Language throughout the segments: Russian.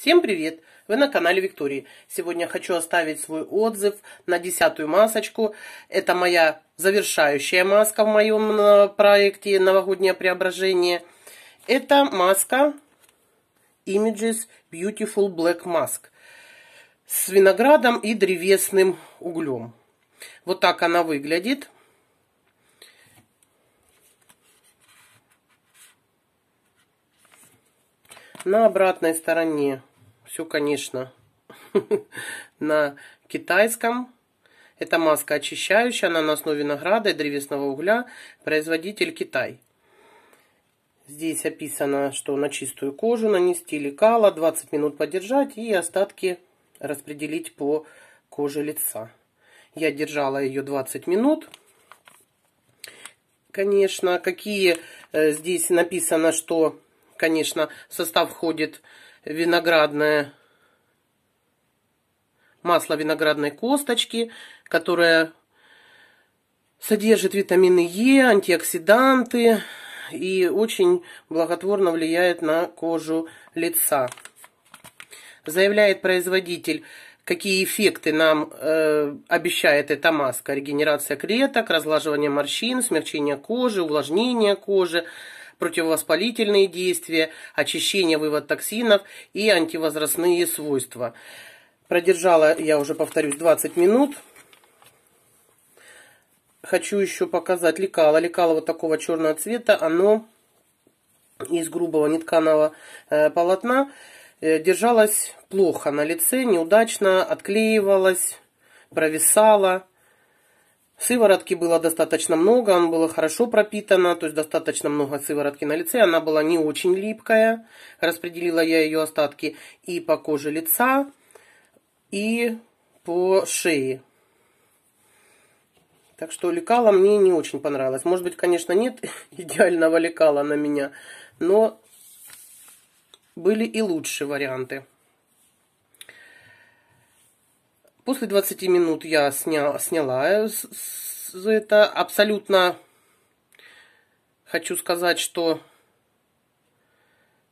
Всем привет! Вы на канале Виктории. Сегодня хочу оставить свой отзыв на 10-ю масочку. Это моя завершающая маска в моем проекте «Новогоднее преображение». Это маска Images Beautiful Black Mask с виноградом и древесным углем. Вот так она выглядит. На обратной стороне все, конечно, на китайском. Это маска очищающая, она на основе винограда и древесного угля, производитель Китай. Здесь описано, что на чистую кожу нанести лекало, 20 минут подержать и остатки распределить по коже лица. Я держала ее 20 минут. Конечно, какие здесь написано, что... Конечно, в состав входит виноградное масло виноградной косточки, которое содержит витамины Е, антиоксиданты и очень благотворно влияет на кожу лица. Заявляет производитель, какие эффекты нам обещает эта маска. Регенерация клеток, разглаживание морщин, смягчение кожи, увлажнение кожи, противовоспалительные действия, очищение, вывод токсинов и антивозрастные свойства. Продержала я уже, повторюсь, 20 минут. Хочу еще показать лекало. Лекало вот такого черного цвета, оно из грубого нетканого полотна. Держалось плохо на лице, неудачно, отклеивалось, провисало. Сыворотки было достаточно много, она была хорошо пропитана, то есть достаточно много сыворотки на лице. Она была не очень липкая, распределила я ее остатки и по коже лица, и по шее. Так что лекало мне не очень понравилось. Может быть, конечно, нет идеального лекала на меня, но были и лучшие варианты. После 20 минут я сняла это. Абсолютно хочу сказать, что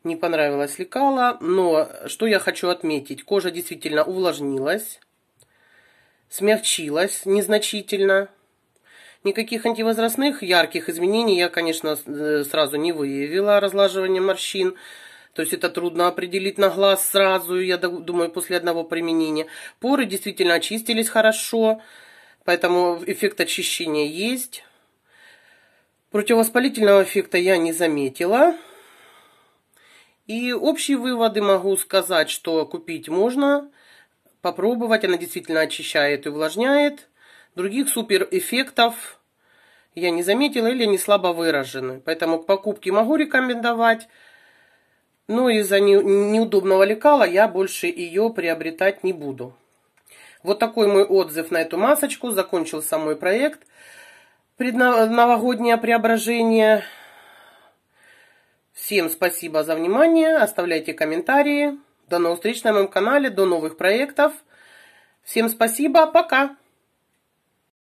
не понравилось лекало, но что я хочу отметить. Кожа действительно увлажнилась, смягчилась незначительно. Никаких антивозрастных ярких изменений я, конечно, сразу не выявила, разглаживание морщин. То есть это трудно определить на глаз сразу, я думаю, после одного применения. Поры действительно очистились хорошо, поэтому эффект очищения есть. Противовоспалительного эффекта я не заметила. И общие выводы могу сказать, что купить можно, попробовать. Она действительно очищает и увлажняет. Других суперэффектов я не заметила или не слабо выражены. Поэтому к покупке могу рекомендовать. Но из-за неудобного лекала я больше ее приобретать не буду. Вот такой мой отзыв на эту масочку. Закончился мой проект «Новогоднее преображение». Всем спасибо за внимание. Оставляйте комментарии. До новых встреч на моем канале, до новых проектов. Всем спасибо, пока!